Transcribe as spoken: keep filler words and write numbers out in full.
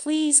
Please